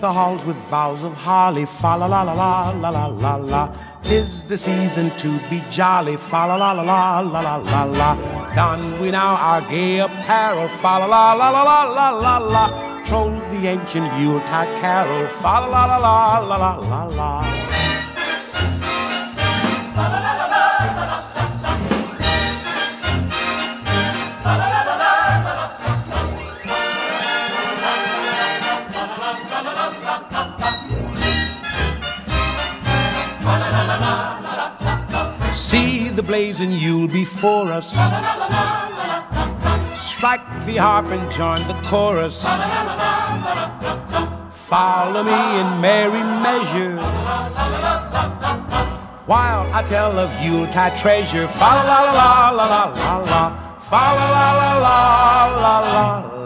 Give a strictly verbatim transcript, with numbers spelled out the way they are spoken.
the halls with boughs of holly, fa la la la la la la la la. 'Tis the season to be jolly, fa la la la la la la la. Don we now our gay apparel, fa la la la la la la la. Troll the ancient Yuletide carol, fa la la la la la la la. See the blazing Yule before us. Strike the harp and join the chorus. Follow me in merry measure while I tell of Yuletide treasure. Fa la la la la la la la la. Fa la la la la la la.